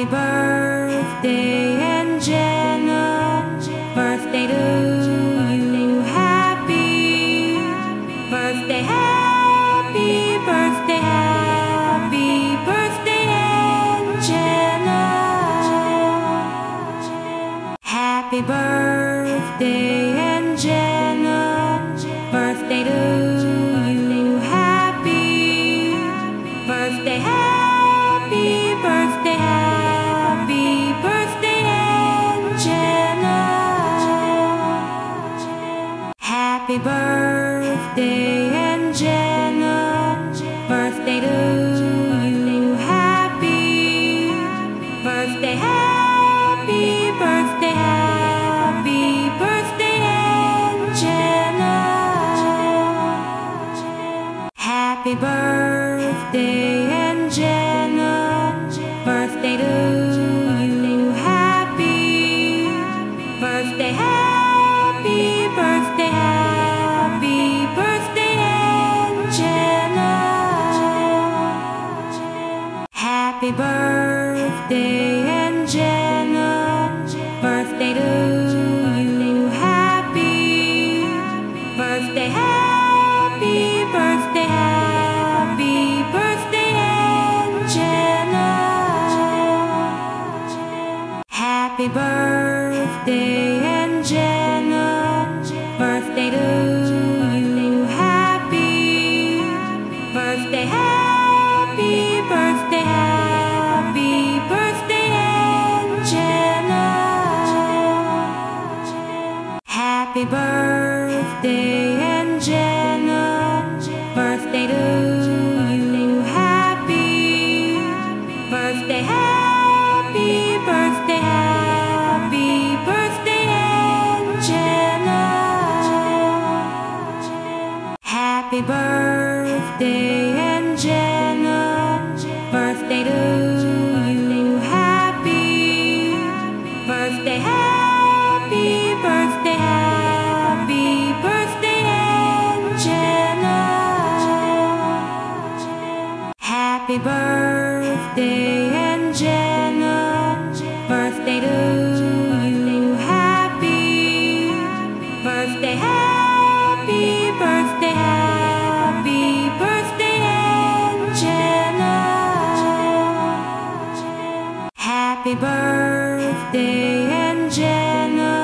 Happy birthday, Anjana. Birthday to you. Happy birthday, happy birthday, happy birthday, Anjana. Happy birthday, Anjana. Birthday to you. Happy birthday, happy birthday, happy. Happy birthday, Anjana. Birthday to you. Happy birthday, happy birthday, happy birthday, Anjana. Happy birthday, Anjana. Birthday to you. Happy birthday, happy birthday, happy. Happy birthday, Anjana. Happy birthday, Anjana. Birthday to you. Happy birthday, happy birthday, happy birthday, Anjana. Happy birthday, Anjana. Birthday to you. Happy birthday, happy birthday, Anjana. Happy birthday, Anjana. Birthday to you. Happy birthday, happy birthday, happy birthday, Anjana. Happy birthday, Anjana.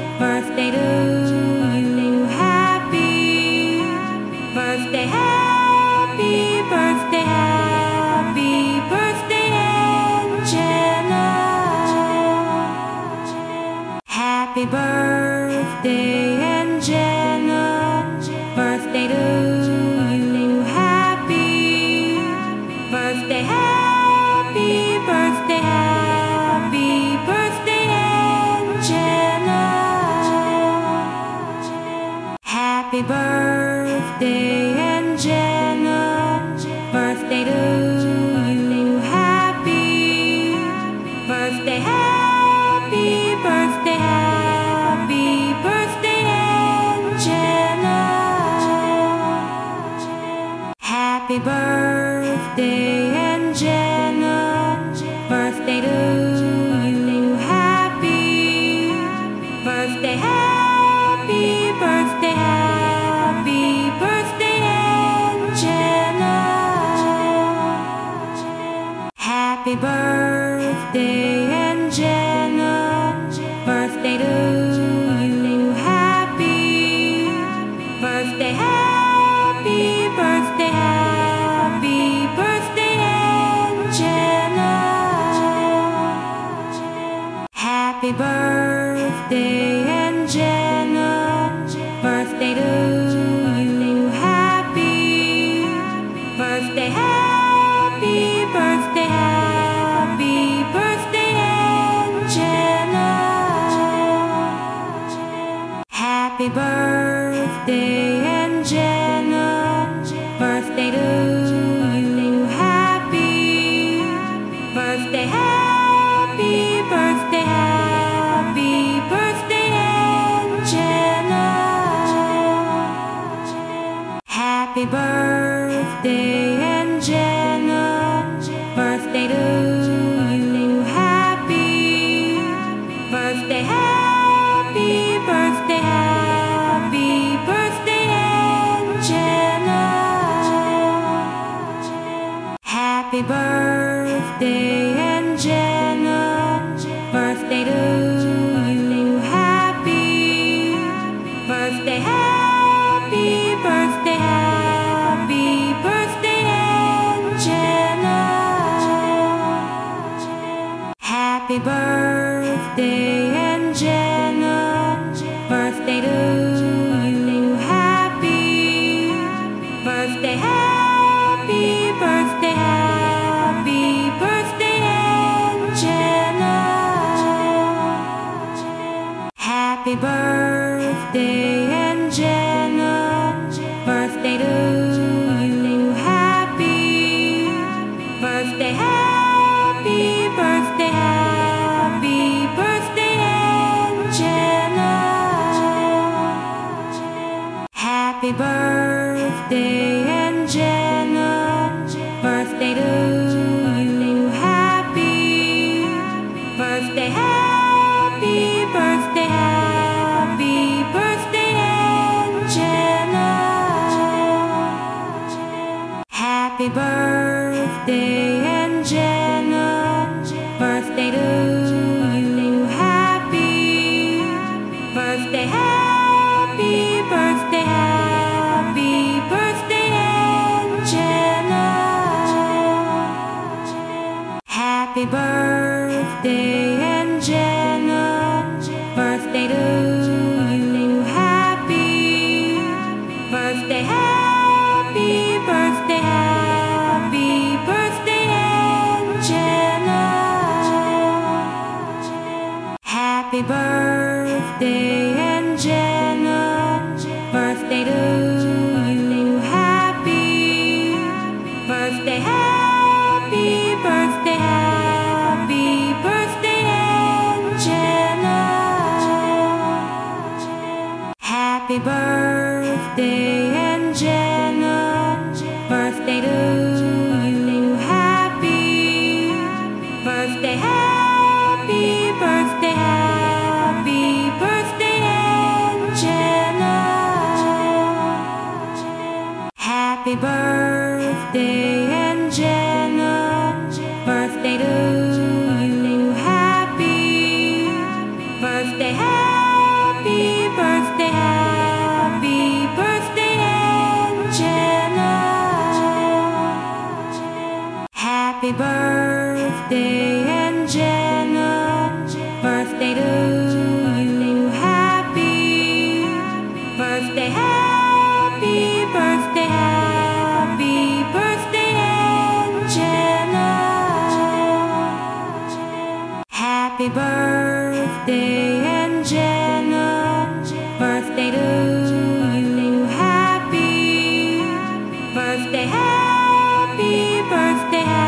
Birthday to you. Happy birthday, happy birthday, happy birthday, Anjana. Happy birthday, Anjana. Birthday to you. Happy birthday, happy birthday, happy birthday, Anjana. Happy birthday, Anjana. Birthday to you. Happy birthday, happy birthday, happy birthday, Anjana. Happy birthday, Anjana. Birthday to you. Happy birthday, happy birthday, Anjana. Happy birthday, Anjana. Birthday to you. Happy birthday, happy birthday, happy birthday, Anjana. Happy birthday, Anjana. Birthday to you. Happy birthday, happy birthday, happy birthday, Anjana. Happy birthday, Anjana. Birthday to you. Happy birthday, happy birthday, happy birthday, Anjana. Happy birthday, Anjana. Birthday to you. Happy birthday, happy birthday, happy birthday, Anjana. Happy birthday, Anjana. Birthday to you. Happy birthday, happy birthday, happy birthday, Anjana. Happy birthday, Anjana. Birthday to you. happy birthday, Anjana. Happy birthday, Anjana. Birthday to you. Happy birthday, happy birthday, happy birthday, Anjana. Happy birthday, Anjana. Birthday to you. Happy birthday, happy birthday, happy birthday, Anjana. Happy birthday, Anjana. Birthday to you. Happy birthday, happy birthday, happy birthday, Anjana. Happy birthday, Anjana. Birthday to you. Happy birthday, happy birthday, happy birthday, Anjana. Happy birthday, Anjana. Birthday to you. Happy birthday, happy birthday, happy birthday, Anjana. Happy birthday, Anjana. Birthday to you. Happy birthday, happy birthday, happy birthday, Anjana. Happy birthday, Anjana. Birthday to you. Happy birthday, happy birthday, happy birthday, Anjana. Happy birthday, Anjana. Birthday to you. Happy birthday, happy birthday, happy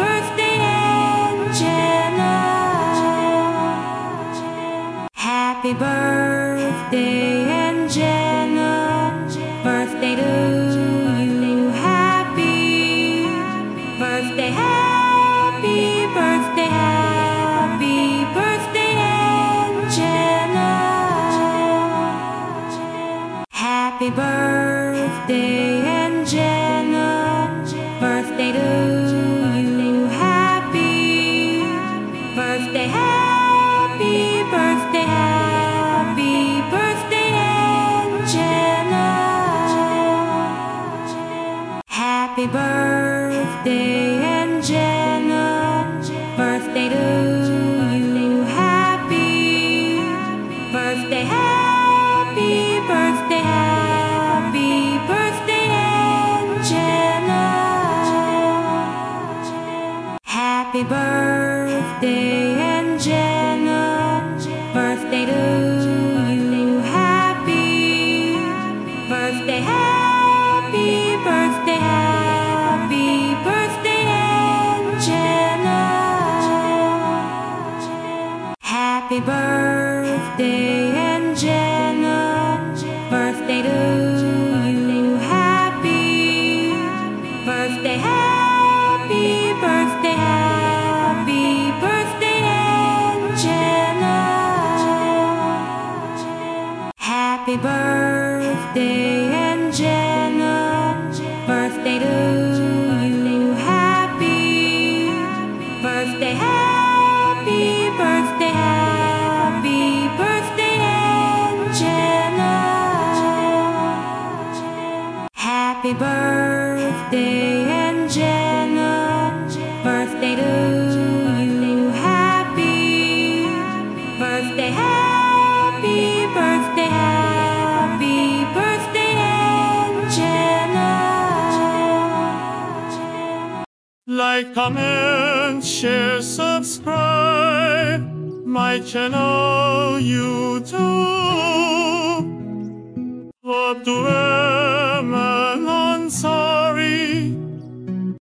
birthday, Anjana. Happy birthday, Anjana. Birthday to you. Happy birthday, happy birthday, happy birthday, Anjana. Happy birthday, Anjana. Birthday to you. Happy birthday, happy birthday, happy birthday, Anjana. Happy birthday, Anjana. Birthday to you. Happy birthday, happy birthday, happy birthday, Anjana. Happy birthday, Anjana. Birthday to you. Happy birthday, happy birthday, happy birthday, Anjana. Happy birthday, Anjana. Birthday to you. Happy birthday, happy birthday, happy birthday, Anjana. Happy birthday, Anjana. Birthday to you. Happy birthday, happy birthday, happy birthday, Anjana. Happy birthday, Anjana. Birthday to you. Happy birthday, happy birthday, happy birthday, Anjana. Happy birthday, Anjana. Birthday to you. Happy birthday, happy birthday, happy birthday, Anjana. Happy birthday, Anjana. Birthday to you. Happy birthday, happy birthday, happy birthday, Anjana. Happy birthday, Anjana. Birthday to you. Happy birthday, happy birthday, happy. Like, comment, share, subscribe, my channel YouTube. What do I